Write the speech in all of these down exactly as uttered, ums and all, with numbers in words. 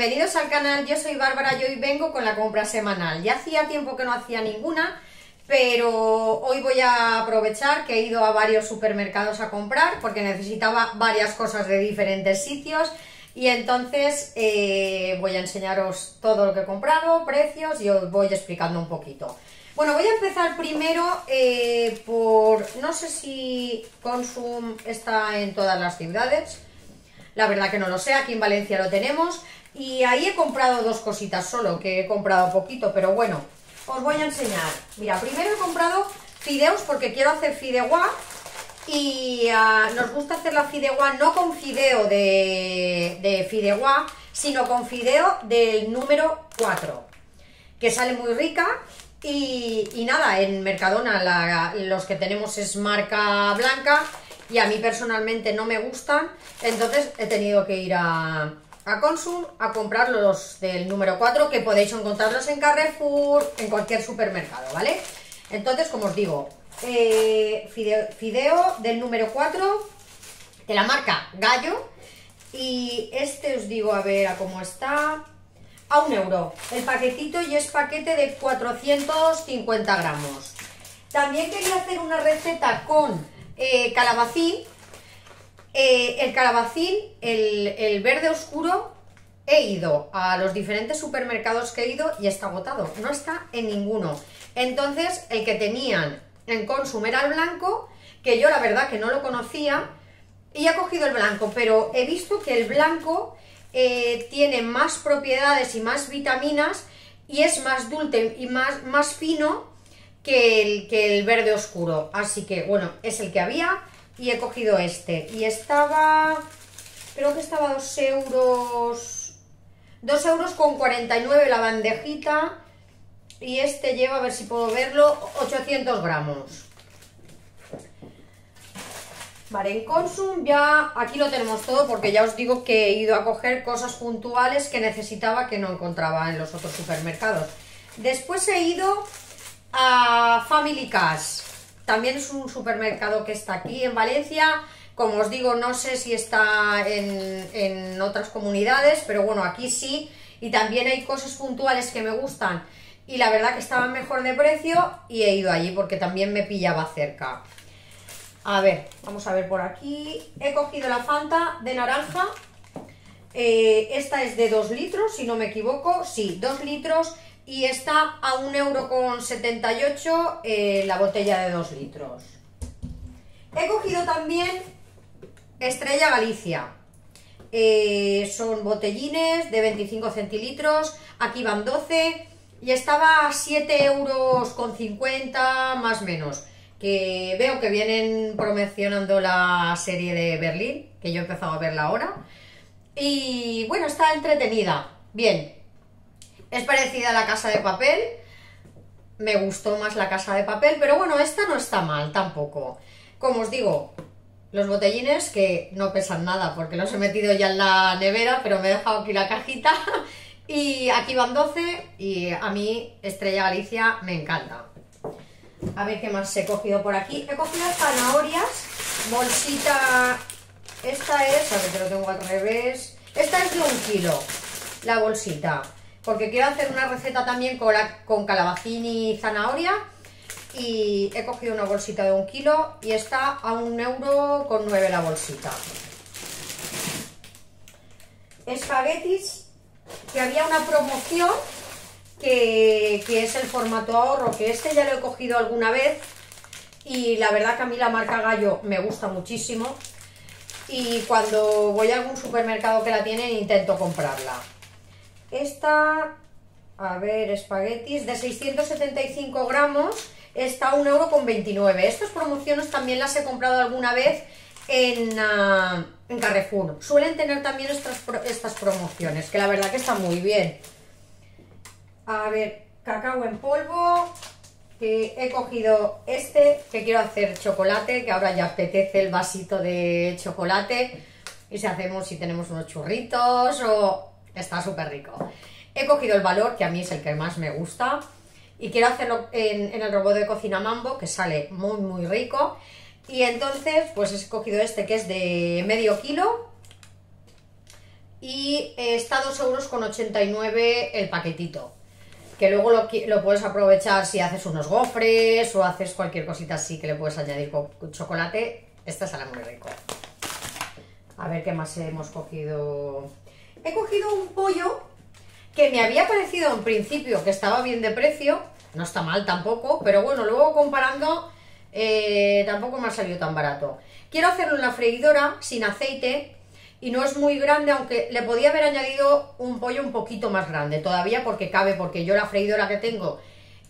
bienvenidos al canal, yo soy Bárbara y hoy vengo con la compra semanal. Ya hacía tiempo que no hacía ninguna, pero hoy voy a aprovechar que he ido a varios supermercados a comprar porque necesitaba varias cosas de diferentes sitios y entonces eh, voy a enseñaros todo lo que he comprado, precios y os voy explicando un poquito. Bueno, voy a empezar primero eh, por, no sé si Consum está en todas las ciudades, la verdad que no lo sé, aquí en Valencia lo tenemos y ahí he comprado dos cositas solo, que he comprado poquito, pero bueno, os voy a enseñar. Mira, primero he comprado fideos porque quiero hacer fideuá y uh, nos gusta hacer la fideuá no con fideo de, de fideuá, sino con fideo del número cuatro, que sale muy rica. Y, y nada, en Mercadona la, los que tenemos es marca blanca y a mí personalmente no me gustan, entonces he tenido que ir a, a Consum a comprar los del número cuatro, que podéis encontrarlos en Carrefour, en cualquier supermercado, ¿vale? Entonces, como os digo, eh, fideo, fideo del número cuatro de la marca Gallo y este os digo, a ver a cómo está... A un euro, el paquetito, y es paquete de cuatrocientos cincuenta gramos. También quería hacer una receta con eh, calabacín. Eh, el calabacín, el, el verde oscuro, he ido a los diferentes supermercados que he ido y está agotado, no está en ninguno. Entonces el que tenían en Consum era el blanco, que yo la verdad que no lo conocía, y he cogido el blanco, pero he visto que el blanco... Eh, tiene más propiedades y más vitaminas y es más dulce y más, más fino que el, que el verde oscuro, así que bueno, es el que había y he cogido este y estaba, creo que estaba dos euros, dos euros con cuarenta y nueve la bandejita y este lleva, a ver si puedo verlo, ochocientos gramos. Vale, en Consum ya aquí lo tenemos todo porque ya os digo que he ido a coger cosas puntuales que necesitaba que no encontraba en los otros supermercados. Después he ido a Family Cash, también es un supermercado que está aquí en Valencia, como os digo no sé si está en, en otras comunidades, pero bueno, aquí sí, y también hay cosas puntuales que me gustan y la verdad que estaban mejor de precio y he ido allí porque también me pillaba cerca. A ver, vamos a ver por aquí. He cogido la Fanta de naranja. Eh, esta es de dos litros, si no me equivoco. Sí, dos litros. Y está a un euro con setenta y ocho eh, la botella de dos litros. He cogido también Estrella Galicia. Eh, son botellines de veinticinco centilitros. Aquí van doce. Y estaba a siete euros con cincuenta, más o menos. Que veo que vienen promocionando la serie de Berlín, que yo he empezado a verla ahora. Y bueno, está entretenida, bien. Es parecida a La Casa de Papel, me gustó más La Casa de Papel, pero bueno, esta no está mal tampoco. Como os digo, los botellines que no pesan nada, porque los he metido ya en la nevera, pero me he dejado aquí la cajita. Y aquí van doce y a mí Estrella Galicia me encanta. A ver qué más he cogido por aquí. He cogido zanahorias, bolsita, esta es, a ver que lo tengo al revés, esta es de un kilo, la bolsita, porque quiero hacer una receta también con, la, con calabacín y zanahoria y he cogido una bolsita de un kilo y está a un euro con nueve la bolsita. Espaguetis, que había una promoción. Que, que es el formato ahorro, que este ya lo he cogido alguna vez y la verdad que a mí la marca Gallo me gusta muchísimo y cuando voy a algún supermercado que la tienen intento comprarla. Esta, a ver, espaguetis de seiscientos setenta y cinco gramos, está a un euro con veintinueve. Estas promociones también las he comprado alguna vez en, uh, en Carrefour. Suelen tener también estas, estas promociones, que la verdad que están muy bien. A ver, cacao en polvo, que he cogido este, que quiero hacer chocolate, que ahora ya apetece el vasito de chocolate. Y si hacemos, si tenemos unos churritos o... está súper rico. He cogido el valor, que a mí es el que más me gusta. Y quiero hacerlo en, en el robot de cocina Mambo, que sale muy muy rico. Y entonces, pues he cogido este que es de medio kilo. y eh, está dos euros con ochenta y nueve el paquetito, que luego lo, lo puedes aprovechar si haces unos gofres o haces cualquier cosita así que le puedes añadir con chocolate. Esta sale muy rico. A ver qué más hemos cogido. He cogido un pollo que me había parecido en principio que estaba bien de precio, no está mal tampoco, pero bueno, luego comparando eh, tampoco me ha salido tan barato. Quiero hacerlo en la freidora sin aceite y no es muy grande, aunque le podía haber añadido un pollo un poquito más grande todavía porque cabe, porque yo la freidora que tengo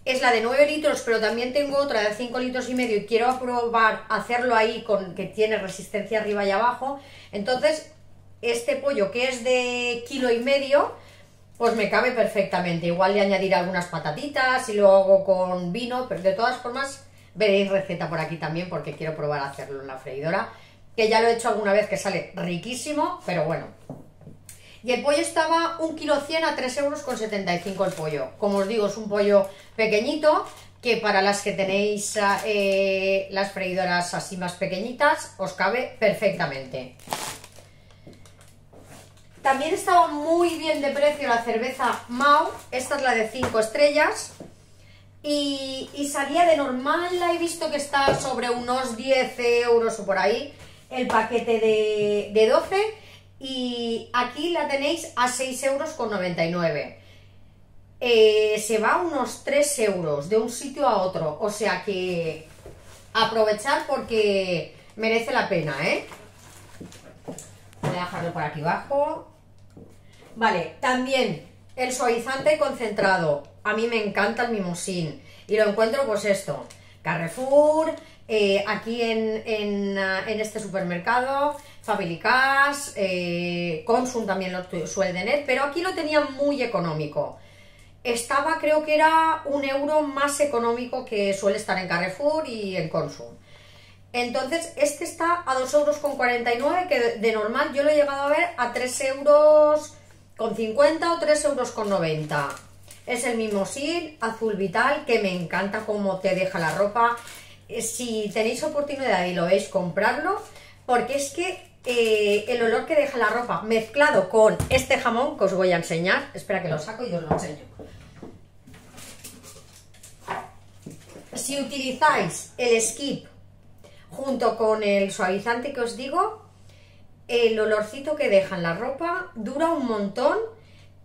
es la de nueve litros, pero también tengo otra de cinco litros y medio y quiero probar hacerlo ahí con que tiene resistencia arriba y abajo. Entonces este pollo que es de kilo y medio pues me cabe perfectamente, igual le añadiré algunas patatitas y lo hago con vino, pero de todas formas veréis receta por aquí también porque quiero probar a hacerlo en la freidora, que ya lo he hecho alguna vez, que sale riquísimo, pero bueno. Y el pollo estaba un kilo cien a tres euros con setenta y cinco el pollo. Como os digo, es un pollo pequeñito, que para las que tenéis eh, las freidoras así más pequeñitas, os cabe perfectamente. También estaba muy bien de precio la cerveza Mao, esta es la de cinco estrellas, y, y salía de normal, la he visto que está sobre unos diez euros o por ahí, el paquete de, de doce, y aquí la tenéis a seis euros con noventa y nueve. Eh, se va a unos tres euros de un sitio a otro, o sea que aprovechar porque merece la pena, ¿eh? Voy a dejarlo por aquí abajo. Vale, también el suavizante concentrado. A mí me encanta el mimosín y lo encuentro pues esto, Carrefour, eh, aquí en, en, en este supermercado, Family Cash, eh, Consum también lo suele tener, pero aquí lo tenía muy económico. Estaba, creo que era un euro más económico que suele estar en Carrefour y en Consum. Entonces este está a dos euros con cuarenta y nueve, que de normal yo lo he llegado a ver a tres euros con cincuenta o tres euros con noventa. Es el mimosín azul vital, que me encanta cómo te deja la ropa. Si tenéis oportunidad y lo veis, comprarlo, porque es que eh, el olor que deja la ropa mezclado con este jamón que os voy a enseñar, espera que lo saco y os lo enseño. Si utilizáis el Skip junto con el suavizante que os digo, el olorcito que dejan la ropa dura un montón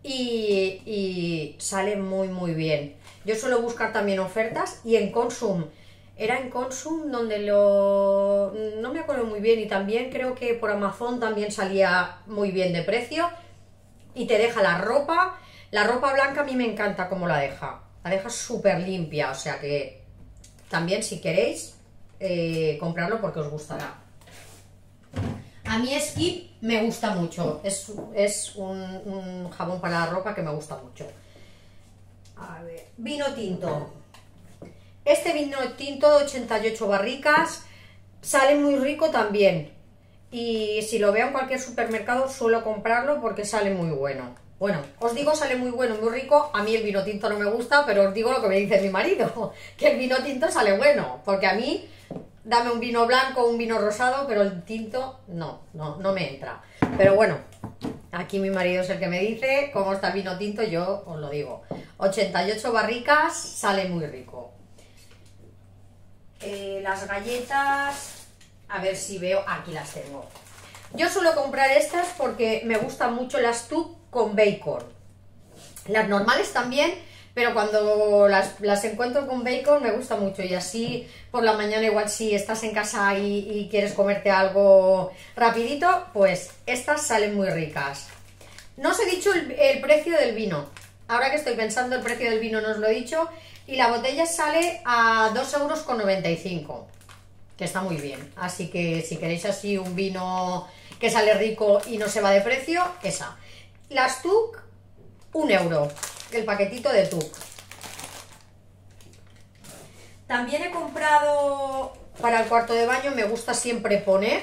y, y sale muy muy bien. Yo suelo buscar también ofertas y en Consum, era en Consum donde lo... no me acuerdo muy bien, y también creo que por Amazon también salía muy bien de precio y te deja la ropa, la ropa blanca a mí me encanta cómo la deja, la deja súper limpia, o sea que también si queréis Eh, comprarlo porque os gustará. A mí Skip me gusta mucho, es, es un, un jabón para la ropa que me gusta mucho. A ver, vino tinto, este vino tinto de ochenta y ocho barricas sale muy rico también, y si lo veo en cualquier supermercado suelo comprarlo porque sale muy bueno. Bueno, os digo sale muy bueno, muy rico. A mí el vino tinto no me gusta, pero os digo lo que me dice mi marido, que el vino tinto sale bueno, porque a mí dame un vino blanco, un vino rosado, pero el tinto no, no, no me entra. Pero bueno, aquí mi marido es el que me dice cómo está el vino tinto, yo os lo digo. ochenta y ocho barricas, sale muy rico. Eh, las galletas, a ver si veo, aquí las tengo. Yo suelo comprar estas porque me gustan mucho las T U C con bacon, las normales también, pero cuando las, las encuentro con bacon me gusta mucho, y así por la mañana igual si estás en casa y, y quieres comerte algo rapidito, pues estas salen muy ricas. No os he dicho el, el precio del vino, ahora que estoy pensando el precio del vino no os lo he dicho, y la botella sale a dos euros con noventa y cinco, que está muy bien, así que si queréis así un vino que sale rico y no se va de precio, esa. Las T U C, un euro, el paquetito de T U C. También he comprado para el cuarto de baño, me gusta siempre poner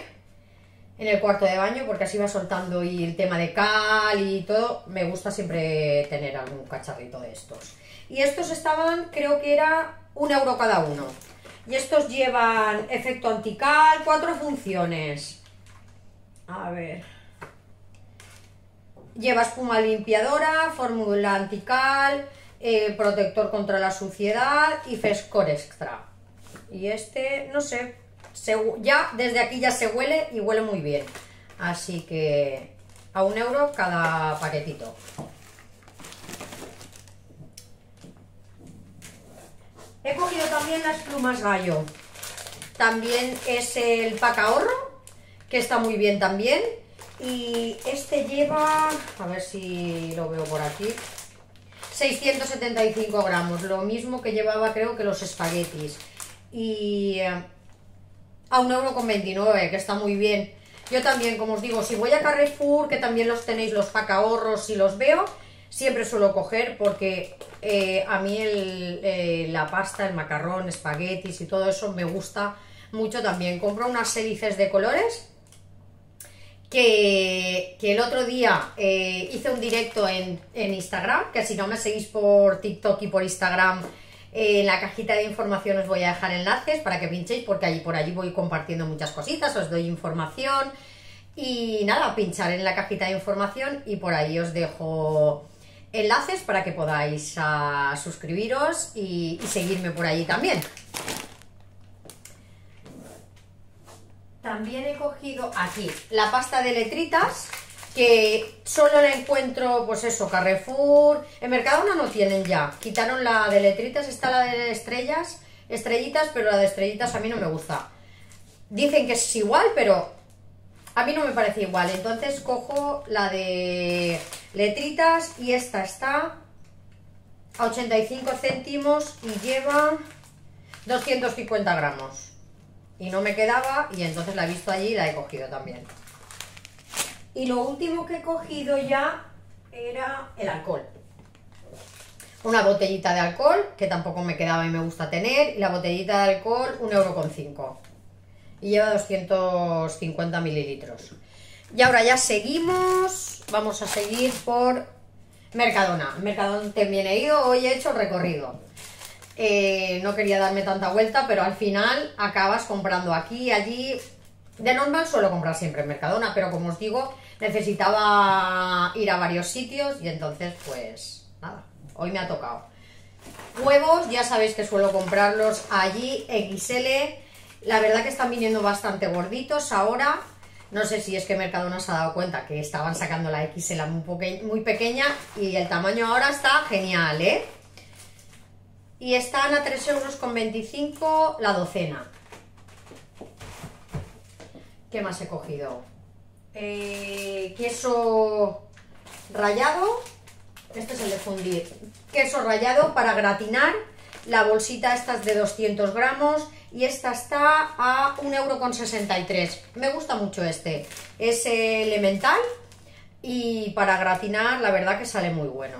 en el cuarto de baño porque así va soltando, y el tema de cal y todo, me gusta siempre tener algún cacharrito de estos. Y estos estaban, creo que era un euro cada uno. Y estos llevan efecto antical, cuatro funciones. A ver... Lleva espuma limpiadora, fórmula antical, eh, protector contra la suciedad y frescor extra. Y este, no sé, se, ya desde aquí ya se huele y huele muy bien. Así que a un euro cada paquetito. He cogido también las plumas Gallo. También es el pack ahorro, que está muy bien también. Y este lleva, a ver si lo veo por aquí, seiscientos setenta y cinco gramos, lo mismo que llevaba creo que los espaguetis. Y a un euro con veintinueve, que está muy bien. Yo también, como os digo, si voy a Carrefour, que también los tenéis los pack ahorros, si los veo, siempre suelo coger porque eh, a mí el, eh, la pasta, el macarrón, espaguetis y todo eso me gusta mucho también. Compro unas hélices de colores que, que el otro día eh, hice un directo en, en Instagram, que si no me seguís por TikTok y por Instagram, eh, en la cajita de información os voy a dejar enlaces para que pinchéis, porque allí por allí voy compartiendo muchas cositas, os doy información y nada, pinchar en la cajita de información y por ahí os dejo enlaces para que podáis uh, suscribiros y, y seguirme por allí también. También he cogido aquí la pasta de letritas, que solo la encuentro, pues eso, Carrefour. En Mercadona no tienen ya, quitaron la de letritas, está la de estrellas, estrellitas, pero la de estrellitas a mí no me gusta. Dicen que es igual, pero a mí no me parece igual, entonces cojo la de letritas y esta está a ochenta y cinco céntimos y lleva doscientos cincuenta gramos. Y no me quedaba y entonces la he visto allí y la he cogido también. Y lo último que he cogido ya era el alcohol. Una botellita de alcohol, que tampoco me quedaba y me gusta tener, y la botellita de alcohol un euro con cinco. Y lleva doscientos cincuenta mililitros. Y ahora ya seguimos, vamos a seguir por Mercadona. Mercadona también he ido, hoy he hecho el recorrido. Eh, no quería darme tanta vuelta, pero al final acabas comprando aquí, allí. De normal suelo comprar siempre en Mercadona, pero como os digo, necesitaba ir a varios sitios y entonces pues nada, hoy me ha tocado. Huevos, ya sabéis que suelo comprarlos allí, equis ele. La verdad que están viniendo bastante gorditos ahora. No sé si es que Mercadona se ha dado cuenta que estaban sacando la equis ele muy, muy pequeña y el tamaño ahora está genial, ¿eh? Y están a tres euros con veinticinco la docena. ¿Qué más he cogido? Eh, queso rallado. Este es el de fundir. Queso rallado para gratinar. La bolsita esta es de doscientos gramos. Y esta está a un euro con sesenta y tres. Me gusta mucho este. Es elemental. Y para gratinar, la verdad que sale muy bueno.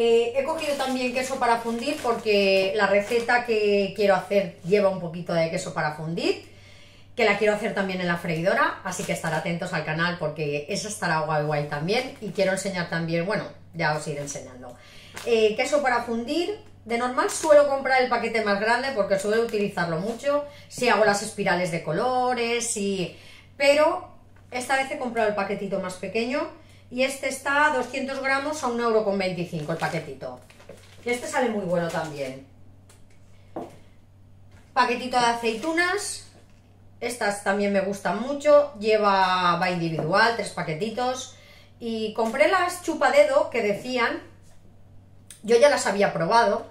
Eh, he cogido también queso para fundir porque la receta que quiero hacer lleva un poquito de queso para fundir. Que la quiero hacer también en la freidora. Así que estar atentos al canal porque eso estará guay guay también. Y quiero enseñar también, bueno, ya os iré enseñando. Eh, queso para fundir. De normal suelo comprar el paquete más grande porque suelo utilizarlo mucho, si hago las espirales de colores, y... pero esta vez he comprado el paquetito más pequeño y este está a doscientos gramos a un euro con veinticinco el paquetito. Y este sale muy bueno también. Paquetito de aceitunas, estas también me gustan mucho, lleva, va individual, tres paquetitos. Y compré las chupadedo que decían, yo ya las había probado.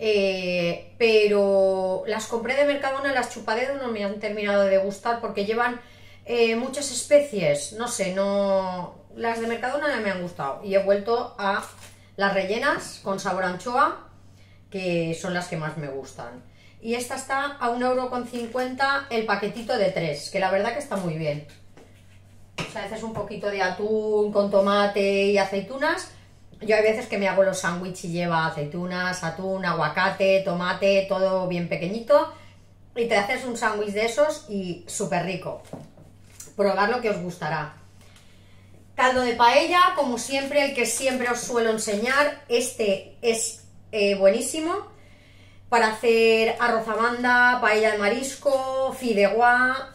Eh, pero las compré de Mercadona, las chupadedo no me han terminado de gustar porque llevan eh, muchas especies, no sé, no, las de Mercadona no me han gustado y he vuelto a las rellenas con sabor anchoa, que son las que más me gustan. Y esta está a un euro con cincuenta el paquetito de tres, que la verdad que está muy bien. O sea, haces un poquito de atún con tomate y aceitunas. Yo hay veces que me hago los sándwiches y lleva aceitunas, atún, aguacate, tomate, todo bien pequeñito. Y te haces un sándwich de esos y súper rico. Probad lo que os gustará. Caldo de paella, como siempre, el que siempre os suelo enseñar. Este es eh, buenísimo para hacer arroz a banda, paella de marisco, fideuá,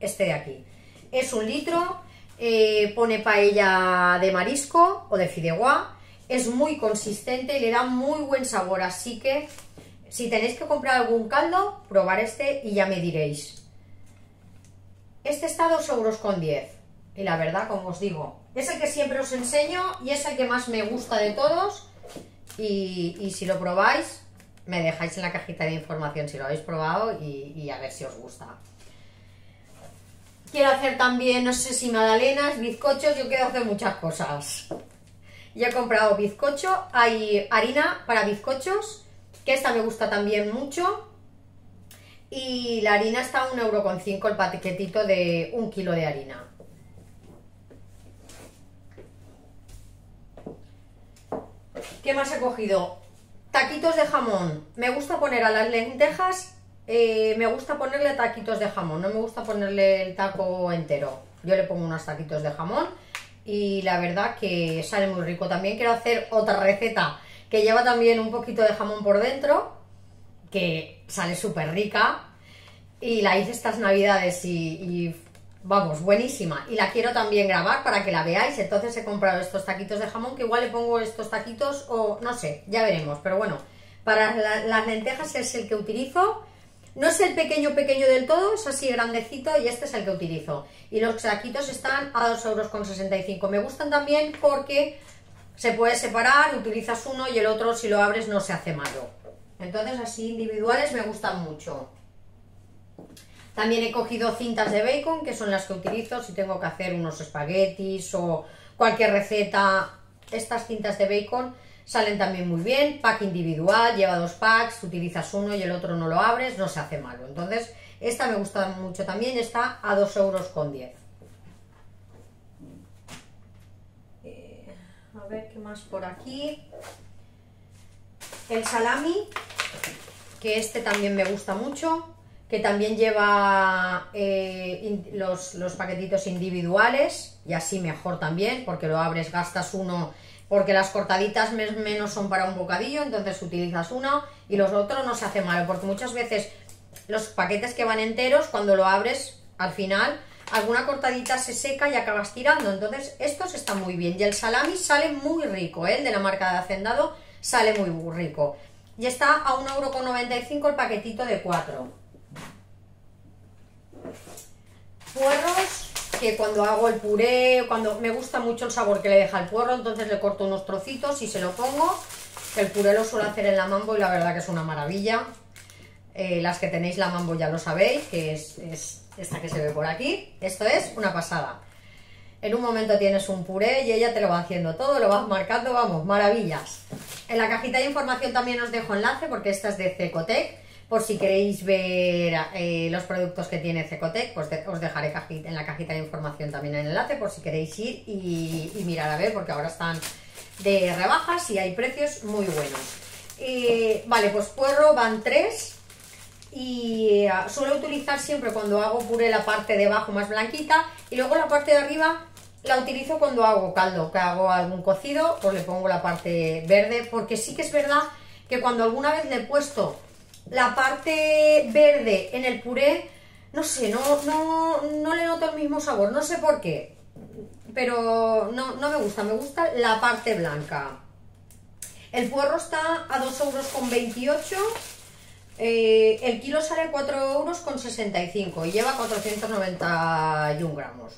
este de aquí. es un litro, eh, pone paella de marisco o de fideuá, es muy consistente y le da muy buen sabor, así que si tenéis que comprar algún caldo, probar este y ya me diréis. Este está a dos euros con diez y la verdad, como os digo, es el que siempre os enseño y es el que más me gusta de todos. Y, y si lo probáis, me dejáis en la cajita de información si lo habéis probado y, y a ver si os gusta. Quiero hacer también, no sé si magdalenas, bizcochos, yo quiero hacer muchas cosas. Ya he comprado bizcocho, hay harina para bizcochos, que esta me gusta también mucho. Y la harina está a un euro con cinco el paquetito de un kilo de harina. ¿Qué más he cogido? Taquitos de jamón. Me gusta poner a las lentejas, eh, me gusta ponerle taquitos de jamón, no me gusta ponerle el taco entero. Yo le pongo unos taquitos de jamón y la verdad que sale muy rico. También quiero hacer otra receta que lleva también un poquito de jamón por dentro, que sale súper rica y la hice estas navidades y, y vamos, buenísima, y la quiero también grabar para que la veáis. Entonces he comprado estos taquitos de jamón, que igual le pongo estos taquitos o no sé, ya veremos, pero bueno, para la, las lentejas es el que utilizo. No es el pequeño pequeño del todo, es así grandecito y este es el que utilizo. Y los taquitos están a dos euros con sesenta y cinco. Me gustan también porque se puede separar, utilizas uno y el otro si lo abres no se hace malo. Entonces así individuales me gustan mucho. También he cogido cintas de bacon, que son las que utilizo si tengo que hacer unos espaguetis o cualquier receta. Estas cintas de bacon salen también muy bien, pack individual, lleva dos packs, utilizas uno y el otro no lo abres, no se hace malo. Entonces esta me gusta mucho también, está a dos euros con diez. eh, A ver qué más por aquí. El salami, que este también me gusta mucho, que también lleva eh, in, los, los paquetitos individuales y así mejor también, porque lo abres, gastas uno, porque las cortaditas mes, menos son para un bocadillo, entonces utilizas uno y los otros no se hace malo, porque muchas veces los paquetes que van enteros, cuando lo abres, al final alguna cortadita se seca y acabas tirando. Entonces estos están muy bien y el salami sale muy rico, ¿eh? El de la marca de Hacendado sale muy rico y está a un euro con noventa y cinco el paquetito de cuatro. Puerros, que cuando hago el puré, cuando me gusta mucho el sabor que le deja el puerro, entonces le corto unos trocitos y se lo pongo. El puré lo suelo hacer en la Mambo y la verdad que es una maravilla. Eh, las que tenéis la Mambo ya lo sabéis, que es, es esta que se ve por aquí. Esto es una pasada. En un momento tienes un puré y ella te lo va haciendo todo, lo vas marcando, vamos, maravillas. En la cajita de información también os dejo enlace, porque esta es de CECOTEC. Por si queréis ver eh, los productos que tiene CECOTEC, pues de, os dejaré cajita, en la cajita de información también el enlace por si queréis ir y, y mirar a ver, porque ahora están de rebajas y hay precios muy buenos. Eh, vale, pues puerro van tres y eh, suelo utilizar siempre cuando hago puré la parte de abajo más blanquita y luego la parte de arriba la utilizo cuando hago caldo, que hago algún cocido, pues le pongo la parte verde, porque sí que es verdad que cuando alguna vez le he puesto la parte verde en el puré, no sé, no, no, no le noto el mismo sabor, no sé por qué, pero no, no me gusta, me gusta la parte blanca. El puerro está a dos euros con veintiocho, eh, el kilo sale cuatro euros con sesenta y cinco y lleva cuatrocientos noventa y uno gramos.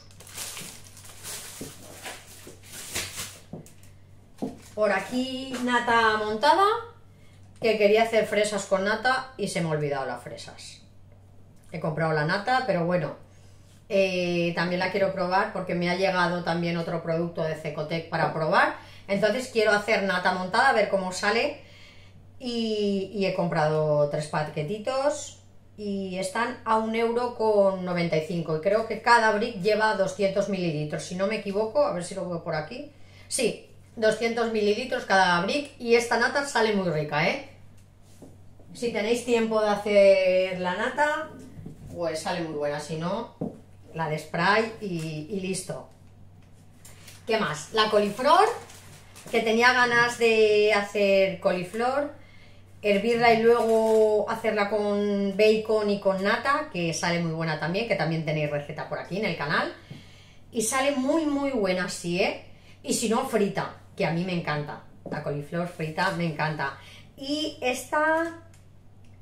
Por aquí nata montada, que quería hacer fresas con nata y se me ha olvidado las fresas. He comprado la nata, pero bueno, eh, también la quiero probar porque me ha llegado también otro producto de CECOTEC para probar. Entonces quiero hacer nata montada, a ver cómo sale. Y, y he comprado tres paquetitos y están a un euro con noventa y cinco. Y creo que cada brick lleva doscientos mililitros, si no me equivoco, a ver si lo veo por aquí. Sí, doscientos mililitros cada brick y esta nata sale muy rica, ¿eh? Si tenéis tiempo de hacer la nata, pues sale muy buena, si no, la de spray y, y listo. ¿Qué más? La coliflor, que tenía ganas de hacer coliflor hervirla y luego hacerla con bacon y con nata, que sale muy buena también, que también tenéis receta por aquí en el canal. Y sale muy muy buena así, ¿eh? Y si no, frita, que a mí me encanta. La coliflor frita me encanta. Y está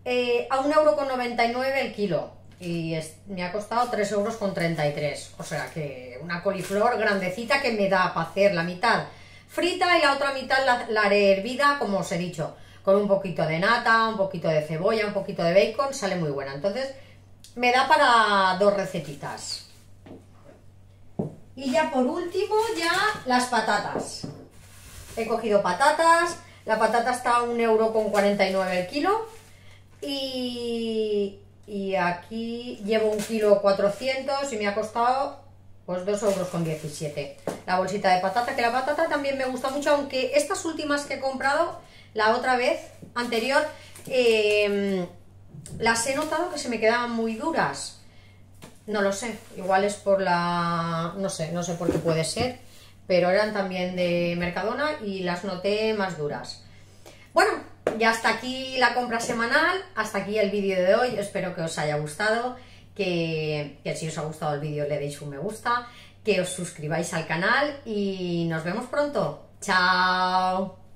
eh, a un euro con noventa y nueve el kilo. Y es, me ha costado tres euros con treinta y tres. O sea que una coliflor grandecita que me da para hacer la mitad frita y la otra mitad la, la haré hervida, como os he dicho, con un poquito de nata, un poquito de cebolla, un poquito de bacon. Sale muy buena. Entonces me da para dos recetitas. Y ya por último, ya las patatas. He cogido patatas. La patata está a un euro con cuarenta y nueve el kilo. Y, y aquí llevo un kilo cuatrocientos y me ha costado pues dos euros con diecisiete. La bolsita de patata, que la patata también me gusta mucho, aunque estas últimas que he comprado la otra vez anterior, eh, las he notado que se me quedaban muy duras. No lo sé, igual es por la... no sé, no sé por qué puede ser, pero eran también de Mercadona y las noté más duras. Bueno, ya hasta aquí la compra semanal, hasta aquí el vídeo de hoy. Espero que os haya gustado, que, que si os ha gustado el vídeo le deis un me gusta, que os suscribáis al canal y nos vemos pronto. ¡Chao!